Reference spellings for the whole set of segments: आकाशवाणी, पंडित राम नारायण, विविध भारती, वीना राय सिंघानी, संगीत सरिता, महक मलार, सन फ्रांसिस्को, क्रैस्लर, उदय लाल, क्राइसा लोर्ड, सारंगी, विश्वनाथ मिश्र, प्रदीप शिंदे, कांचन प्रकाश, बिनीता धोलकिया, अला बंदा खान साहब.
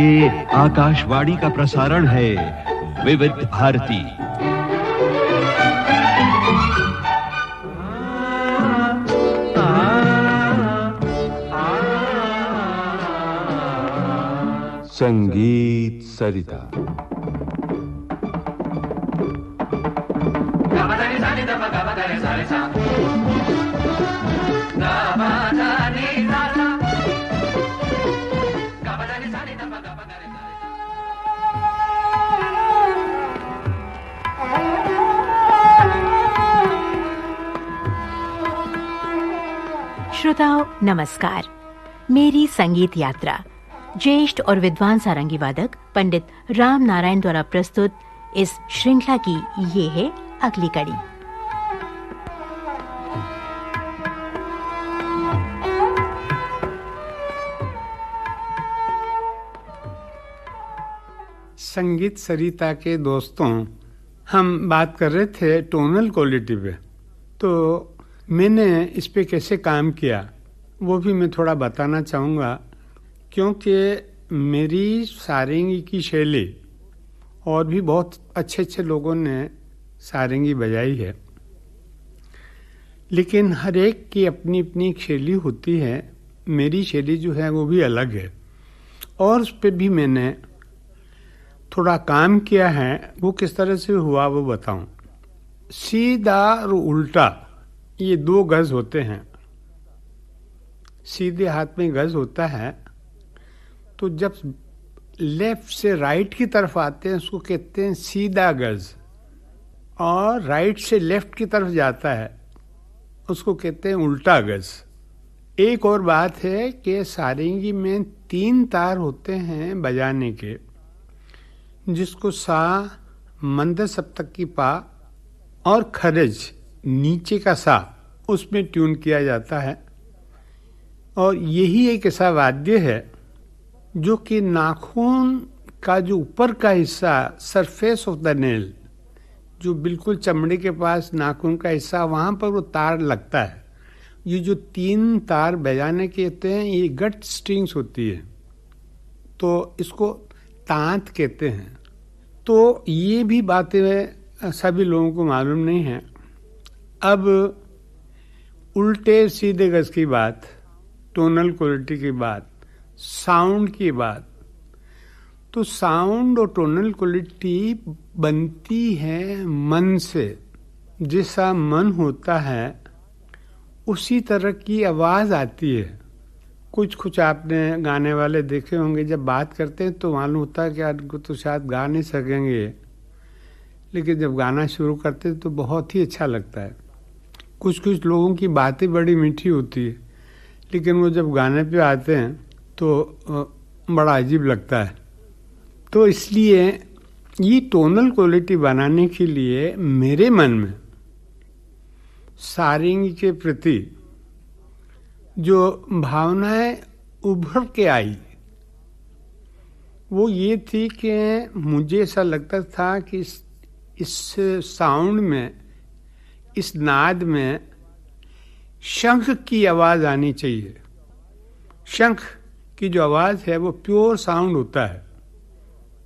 लिए आकाशवाणी का प्रसारण है विविध भारती। संगीत सरिता। श्रोताओं नमस्कार। मेरी संगीत यात्रा ज्येष्ठ और विद्वान सारंगी वादक पंडित राम नारायण द्वारा प्रस्तुत इस श्रृंखला की ये है अगली कड़ी। संगीत सरिता के दोस्तों, हम बात कर रहे थे टोनल क्वालिटी पे, तो मैंने इस पे कैसे काम किया वो भी मैं थोड़ा बताना चाहूँगा, क्योंकि मेरी सारंगी की शैली और भी बहुत अच्छे अच्छे लोगों ने सारंगी बजाई है, लेकिन हर एक की अपनी अपनी शैली होती है। मेरी शैली जो है वो भी अलग है और उस पर भी मैंने थोड़ा काम किया है। वो किस तरह से हुआ वो बताऊँ। सीधा और उल्टा ये दो गज होते हैं। सीधे हाथ में गज होता है, तो जब लेफ्ट से राइट की तरफ आते हैं उसको कहते हैं सीधा गज, और राइट से लेफ्ट की तरफ जाता है उसको कहते हैं उल्टा गज। एक और बात है कि सारंगी में 3 तार होते हैं बजाने के, जिसको सा, मंद सप्तक की पा और खरज नीचे का सा, उसमें ट्यून किया जाता है। और यही एक ऐसा वाद्य है जो कि नाखून का जो ऊपर का हिस्सा, सरफेस ऑफ द नेल, जो बिल्कुल चमड़े के पास नाखून का हिस्सा, वहाँ पर वो तार लगता है। ये जो 3 तार बजाने के होते हैं ये गट स्ट्रिंग्स होती है, तो इसको तांत कहते हैं। तो ये भी बातें सभी लोगों को मालूम नहीं है। अब उल्टे सीधे गज की बात, टोनल क्वालिटी की बात, साउंड की बात। तो साउंड और टोनल क्वालिटी बनती है मन से। जैसा मन होता है उसी तरह की आवाज़ आती है। कुछ आपने गाने वाले देखे होंगे, जब बात करते हैं तो मालूम होता है कि आपको तो शायद गा नहीं सकेंगे, लेकिन जब गाना शुरू करते हैं तो बहुत ही अच्छा लगता है। कुछ लोगों की बातें बड़ी मीठी होती है, लेकिन वो जब गाने पे आते हैं तो बड़ा अजीब लगता है। तो इसलिए ये टोनल क्वालिटी बनाने के लिए मेरे मन में सारंगी के प्रति जो भावनाएं उभर के आई वो ये थी कि मुझे ऐसा लगता था कि इस साउंड में, इस नाद में शंख की आवाज़ आनी चाहिए। शंख की जो आवाज़ है वो प्योर साउंड होता है,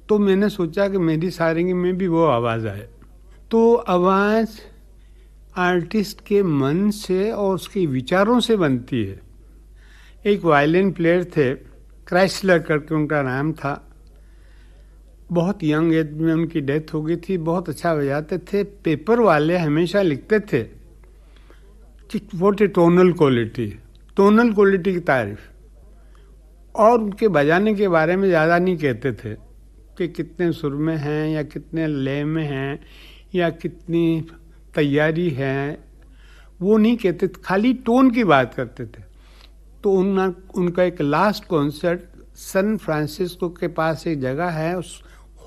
तो मैंने सोचा कि मेरी सारंगी में भी वो आवाज़ आए। तो आवाज़ आर्टिस्ट के मन से और उसके विचारों से बनती है। एक वायलिन प्लेयर थे, क्रैस्लर करके उनका नाम था। बहुत यंग एज में उनकी डेथ हो गई थी। बहुत अच्छा बजाते थे। पेपर वाले हमेशा लिखते थे कि what a tonal quality, tonal quality की तारीफ, और उनके बजाने के बारे में ज़्यादा नहीं कहते थे कि कितने सुर में हैं या कितने लय में हैं या कितनी तैयारी है, वो नहीं कहते, खाली टोन की बात करते थे। तो उनका एक लास्ट कॉन्सर्ट सन फ्रांसिस्को के पास एक जगह है, उस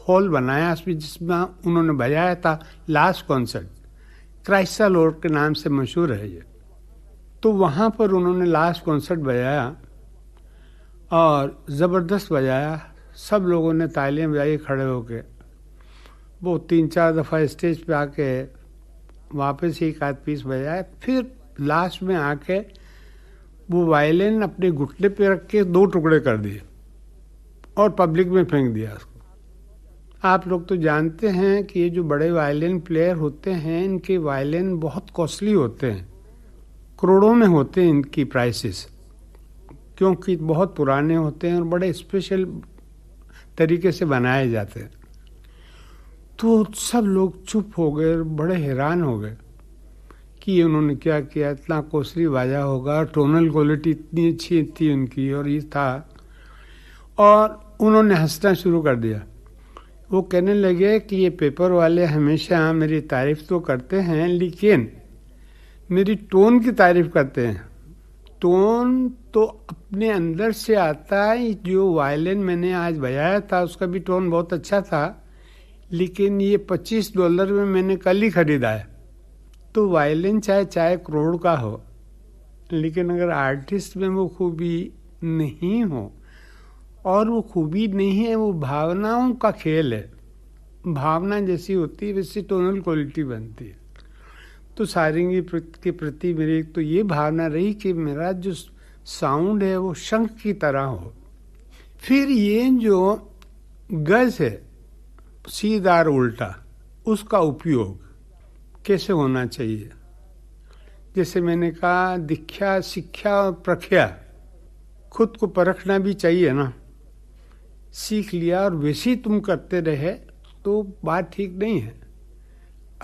हॉल बनाया उसमें, जिसमें उन्होंने बजाया था लास्ट कॉन्सर्ट। क्राइसा लोर्ड के नाम से मशहूर है ये। तो वहाँ पर उन्होंने लास्ट कॉन्सर्ट बजाया और ज़बरदस्त बजाया। सब लोगों ने तालियां बजाई खड़े होके। वो 3-4 दफ़ा स्टेज पे आके वापस एक आध पीस बजाया, फिर लास्ट में आके वो वायलिन अपने घुटने पे रख के 2 टुकड़े कर दिए और पब्लिक में फेंक दिया उसको। आप लोग तो जानते हैं कि ये जो बड़े वायलिन प्लेयर होते हैं, इनके वायलिन बहुत कॉस्टली होते हैं, करोड़ों में होते हैं इनकी प्राइसेस, क्योंकि बहुत पुराने होते हैं और बड़े स्पेशल तरीके से बनाए जाते हैं। तो सब लोग चुप हो गए और बड़े हैरान हो गए कि ये उन्होंने क्या किया, इतना कॉस्टली बाजा होगा, टोनल क्वालिटी इतनी अच्छी थी उनकी और ये था। और उन्होंने हंसना शुरू कर दिया। वो कहने लगे कि ये पेपर वाले हमेशा मेरी तारीफ़ तो करते हैं, लेकिन मेरी टोन की तारीफ़ करते हैं। टोन तो अपने अंदर से आता है, जो वायलिन मैंने आज बजाया था उसका भी टोन बहुत अच्छा था, लेकिन ये $25 में मैंने कल ही ख़रीदा है। तो वायलिन चाहे करोड़ का हो, लेकिन अगर आर्टिस्ट में वो खूबी नहीं हो, और वो खूबी नहीं है, वो भावनाओं का खेल है, भावना जैसी होती है वैसी टोनल क्वालिटी बनती है। तो सारंगी के प्रति मेरी तो ये भावना रही कि मेरा जो साउंड है वो शंख की तरह हो। फिर ये जो गज़ है सीधा और उल्टा, उसका उपयोग कैसे होना चाहिए, जैसे मैंने कहा दीक्षा शिक्षा और प्रख्या, खुद को परखना भी चाहिए ना। सीख लिया और वैसे ही तुम करते रहे तो बात ठीक नहीं है,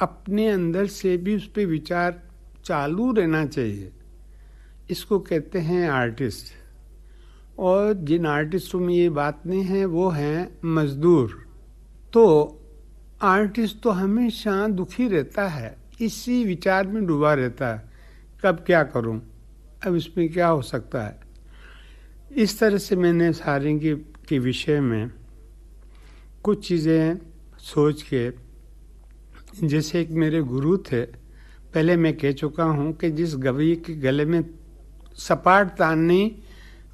अपने अंदर से भी उस पर विचार चालू रहना चाहिए। इसको कहते हैं आर्टिस्ट। और जिन आर्टिस्टों में ये बात नहीं है वो हैं मजदूर। तो आर्टिस्ट तो हमेशा दुखी रहता है, इसी विचार में डूबा रहता है, कब क्या करूं, अब इसमें क्या हो सकता है। इस तरह से मैंने सारंगी के विषय में कुछ चीज़ें सोच के, जैसे एक मेरे गुरु थे, पहले मैं कह चुका हूँ कि जिस गवैये के गले में सपाट तान नहीं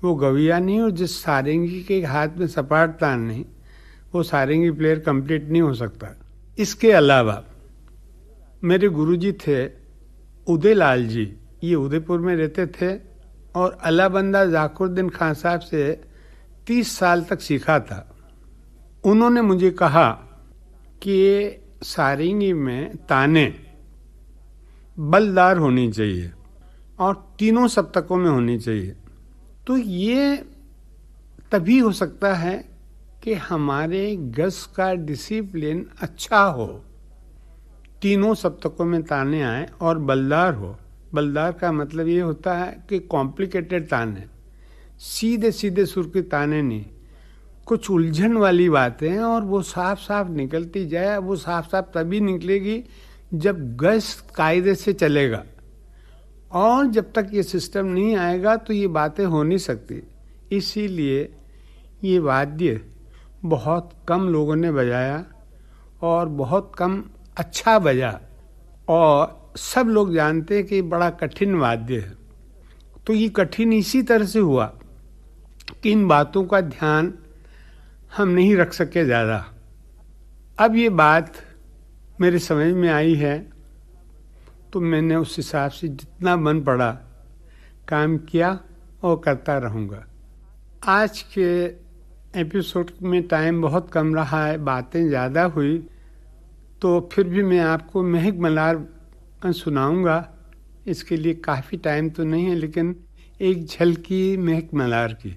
वो गवैया नहीं, और जिस सारंगी के हाथ में सपाट तान नहीं वो सारंगी प्लेयर कंप्लीट नहीं हो सकता। इसके अलावा मेरे गुरुजी थे उदय लाल जी, ये उदयपुर में रहते थे, और अला बंदा खान साहब से 30 साल तक सीखा था। उन्होंने मुझे कहा कि सारंगी में ताने बलदार होनी चाहिए और तीनों सप्तकों में होनी चाहिए। तो ये तभी हो सकता है कि हमारे गज़ का डिसिप्लिन अच्छा हो, तीनों सप्तकों में ताने आए और बलदार हो। बलदार का मतलब ये होता है कि कॉम्प्लिकेटेड ताने, सीधे सीधे सुर के ताने नहीं, कुछ उलझन वाली बातें, और वो साफ साफ निकलती जाए। वो साफ साफ तभी निकलेगी जब गज कायदे से चलेगा, और जब तक ये सिस्टम नहीं आएगा तो ये बातें हो नहीं सकती। इसीलिए ये वाद्य बहुत कम लोगों ने बजाया और बहुत कम अच्छा बजा, और सब लोग जानते हैं कि बड़ा कठिन वाद्य है। तो ये कठिन इसी तरह से हुआ कि इन बातों का ध्यान हम नहीं रख सके ज़्यादा। अब ये बात मेरे समझ में आई है तो मैंने उस हिसाब से जितना मन पड़ा काम किया और करता रहूँगा। आज के एपिसोड में टाइम बहुत कम रहा है, बातें ज़्यादा हुई, तो फिर भी मैं आपको महक मलार सुनाऊंगा। इसके लिए काफ़ी टाइम तो नहीं है, लेकिन एक झलकी महक मलार की।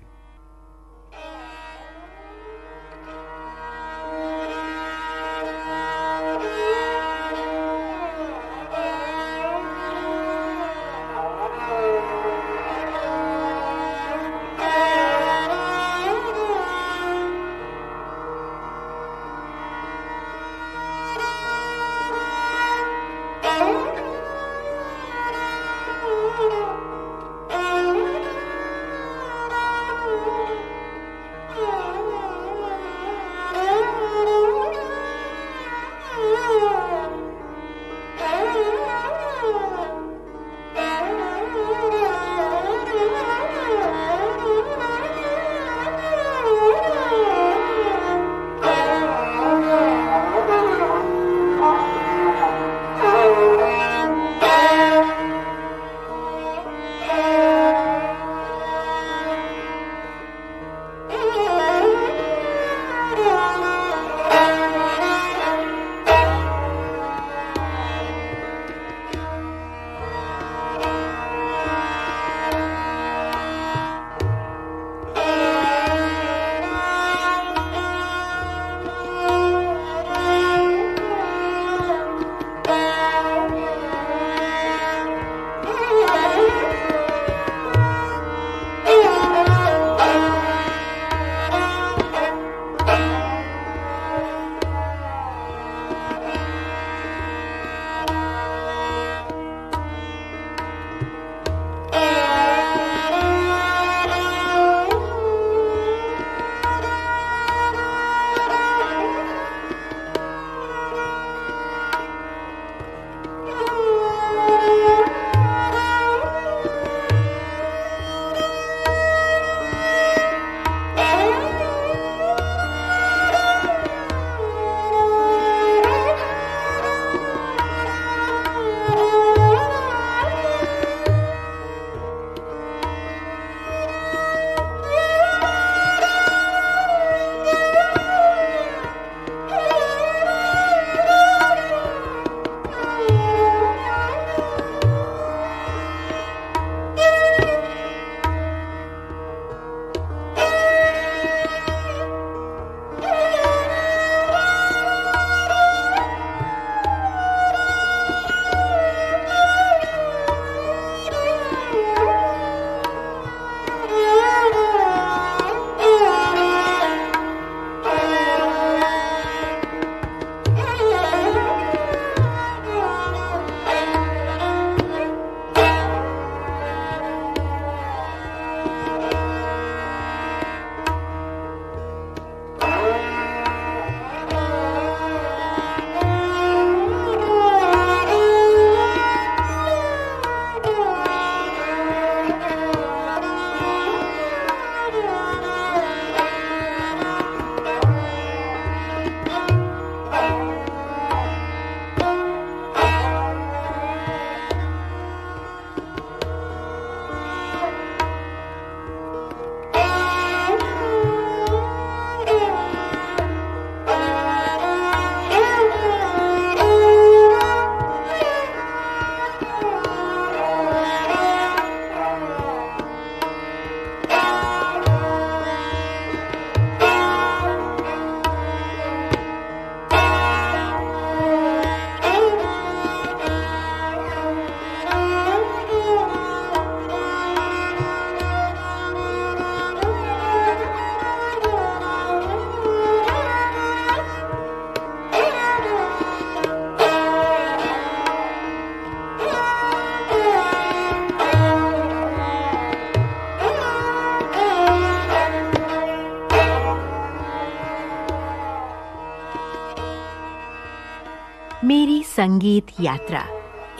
मेरी संगीत यात्रा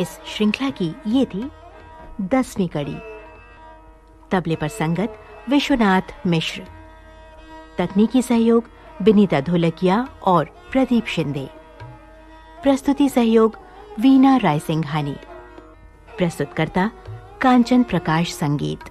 इस श्रृंखला की ये थी 10वीं कड़ी। तबले पर संगत विश्वनाथ मिश्र, तकनीकी सहयोग बिनीता धोलकिया और प्रदीप शिंदे, प्रस्तुति सहयोग वीना राय सिंघानी, प्रस्तुतकर्ता कांचन प्रकाश, संगीत।